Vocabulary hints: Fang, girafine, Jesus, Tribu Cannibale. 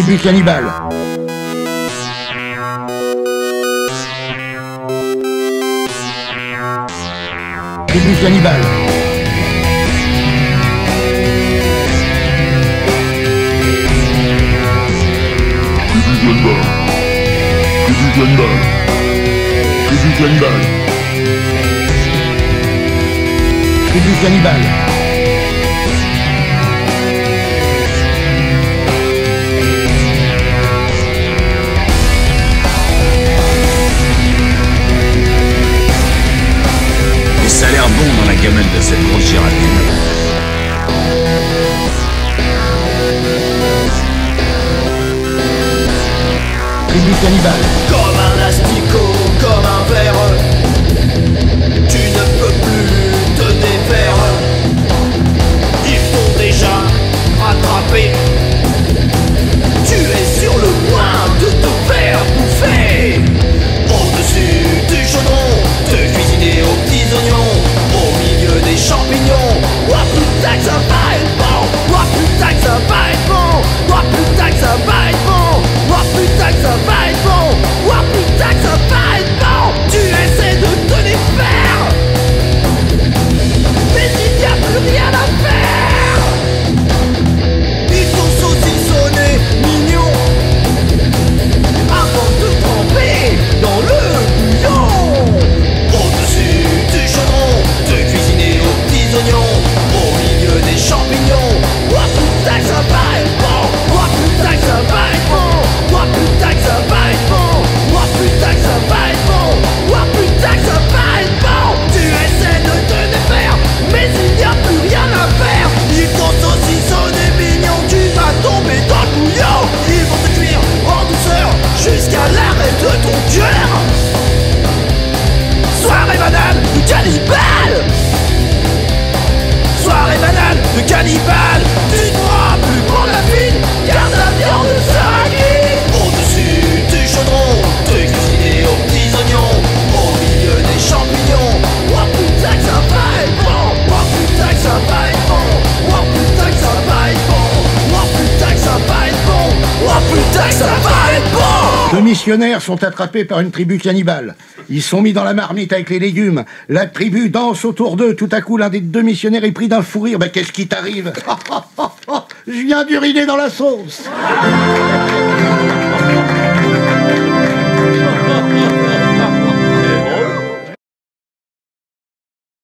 Tribu Cannibale. Tribu Cannibale. Tribu Cannibale. Tribu Cannibale. Tribu Cannibale. Tribu Cannibale. Ça a l'air bon dans la gamelle de cette grosse girafine. Tribu Cannibale. Comme un asticot, comme un verre, tu ne peux plus te défaire. Ils t'ont déjà attrapé, tu es sur le point de te faire bouffer. Au-dessus du chaudron, te cuisiner aux petits oignons, au milieu des champignons. Ouah putain que ça va être bon, ouah putain que ça va être bon, ouah putain que ça va être bon, ouah putain que ça va être bon, ouah putain que ça va être bon. Tu essaies de te défaire, mais il n'y a plus rien à faire. Ils sont saucissonnés, mignons, avant de tremper dans le bouillon. Au-dessus du chaudron, te cuisiner aux petits oignons, au milieu des champignons. Ouah putain que ça va être bon, ouah putain que ça va être bon, ouah putain que ça va être bon, ouah putain que ça va être bon, ouah putain que ça va être bon. Tu essaies de te défaire, mais il n'y a plus rien à faire. Ils sont saucissonnés, mignons, tu vas tomber dans le bouillon. Ils vont te cuire en douceur jusqu'à l'arrêt de ton cœur. Soirée banale du cannibale. Soirée banale du cannibale. Tu dois plus prendre la fine, car la viande s'agit. Au-dessus du chaudron, te cuisiner aux petits oignons, au milieu des champignons. Ouah putain que ça va être bon, ouah putain que ça va être bon, ouah putain que ça va être bon, ouah putain que ça va être bon, ouah putain que ça va être bon. Deux missionnaires sont attrapés par une tribu cannibale. Ils sont mis dans la marmite avec les légumes. La tribu danse autour d'eux. Tout à coup, l'un des deux missionnaires est pris d'un fou rire. Bah, qu'est-ce qui t'arrive? Je viens d'uriner dans la sauce.